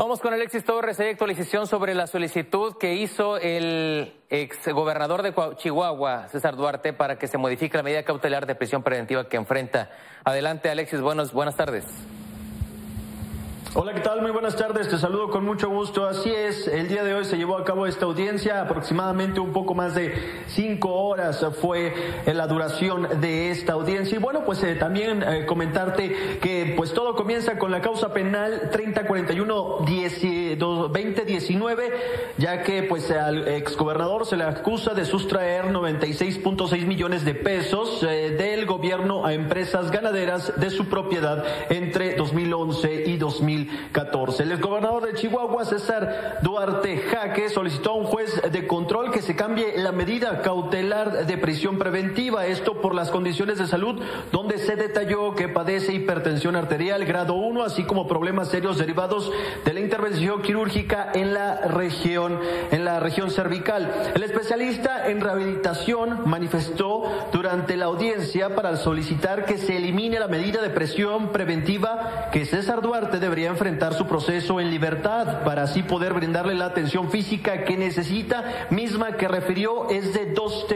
Vamos con Alexis Torres. Hay actualización sobre la solicitud que hizo el exgobernador de Chihuahua, César Duarte, para que se modifique la medida cautelar de prisión preventiva que enfrenta. Adelante, Alexis. Buenas tardes. Hola, ¿qué tal? Muy buenas tardes, te saludo con mucho gusto. Así es, el día de hoy se llevó a cabo esta audiencia, aproximadamente un poco más de 5 horas fue la duración de esta audiencia. Y bueno, pues también comentarte que pues todo comienza con la causa penal 3041-2019, ya que pues al exgobernador se le acusa de sustraer 96.6 millones de pesos del gobierno a empresas ganaderas de su propiedad entre 2011 y 2014. El exgobernador de Chihuahua, César Duarte Jáquez, solicitó a un juez de control que se cambie la medida cautelar de prisión preventiva, esto por las condiciones de salud, donde se detalló que padece hipertensión arterial grado 1, así como problemas serios derivados de la intervención quirúrgica en la región cervical. El especialista en rehabilitación manifestó durante la audiencia para solicitar que se elimine la medida de prisión preventiva, que César Duarte debería enfrentar su proceso en libertad para así poder brindarle la atención física que necesita, misma que refirió es de 2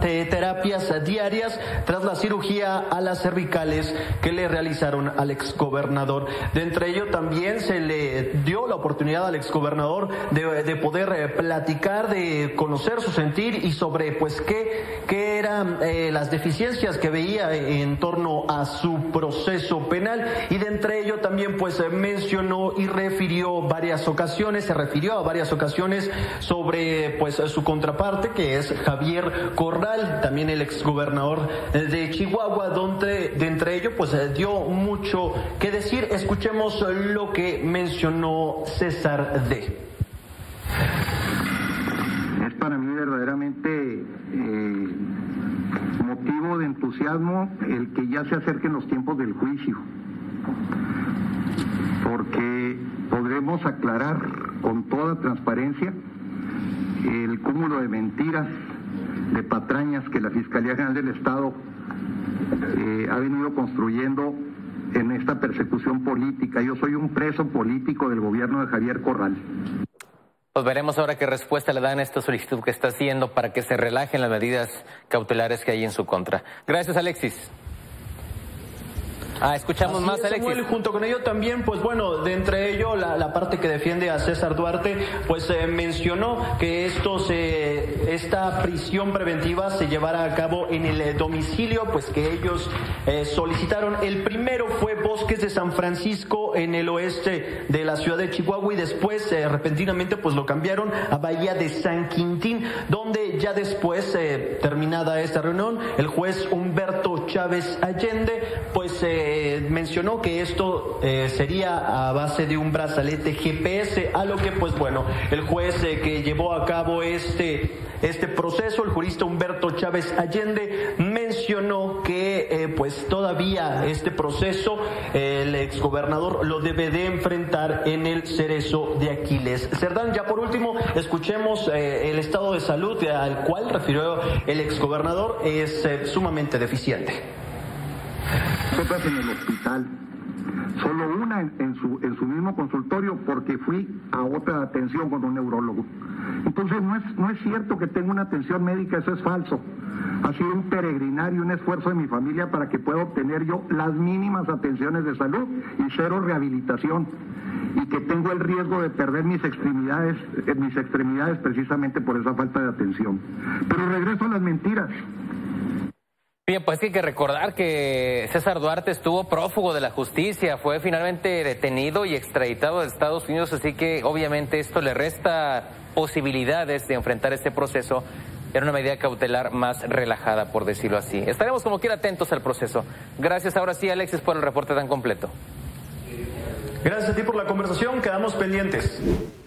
terapias diarias tras la cirugía a las cervicales que le realizaron al exgobernador. De entre ello también se le dio la oportunidad al exgobernador de poder platicar, de conocer su sentir y sobre pues qué eran las deficiencias que veía en torno a su proceso penal, y de entre ello también pues mencionó y se refirió a varias ocasiones sobre pues su contraparte, que es Javier Corral, también el exgobernador de Chihuahua, donde de entre ellos pues dio mucho que decir. Escuchemos lo que mencionó César D. Es para mí verdaderamente motivo de entusiasmo el que ya se acerquen los tiempos del juicio, porque podremos aclarar con toda transparencia el cúmulo de mentiras, de patrañas que la Fiscalía General del Estado ha venido construyendo en esta persecución política. Yo soy un preso político del gobierno de Javier Corral. Pues veremos ahora qué respuesta le dan a esta solicitud que está haciendo para que se relajen las medidas cautelares que hay en su contra. Gracias, Alexis. Escuchamos así más, Alexis. Samuel, junto con ello también, pues bueno, de entre ello la parte que defiende a César Duarte, pues mencionó que esta prisión preventiva se llevará a cabo en el domicilio pues que ellos solicitaron. El primero fue Bosques de San Francisco, en el oeste de la ciudad de Chihuahua, y después repentinamente pues lo cambiaron a Bahía de San Quintín, donde ya después, terminada esta reunión, el juez Humberto Chávez Allende pues mencionó que esto sería a base de un brazalete GPS, a lo que pues bueno, el juez que llevó a cabo este proceso, el jurista Humberto Chávez Allende, mencionó que pues todavía este proceso el exgobernador lo debe de enfrentar en el Cereso de Aquiles Cerdán. Ya por último, escuchemos el estado de salud al cual refirió el exgobernador es sumamente deficiente. Otras en el hospital, solo una en su mismo consultorio, porque fui a otra atención con un neurólogo. Entonces no es cierto que tenga una atención médica, eso es falso. Ha sido un peregrinar y un esfuerzo de mi familia para que pueda obtener yo las mínimas atenciones de salud y cero rehabilitación, y que tengo el riesgo de perder mis extremidades precisamente por esa falta de atención. Pero regreso a las mentiras. Bien, pues hay que recordar que César Duarte estuvo prófugo de la justicia, fue finalmente detenido y extraditado de Estados Unidos, así que obviamente esto le resta posibilidades de enfrentar este proceso en una medida cautelar más relajada, por decirlo así. Estaremos como quiera atentos al proceso. Gracias ahora sí, Alexis, por el reporte tan completo. Gracias a ti por la conversación, quedamos pendientes.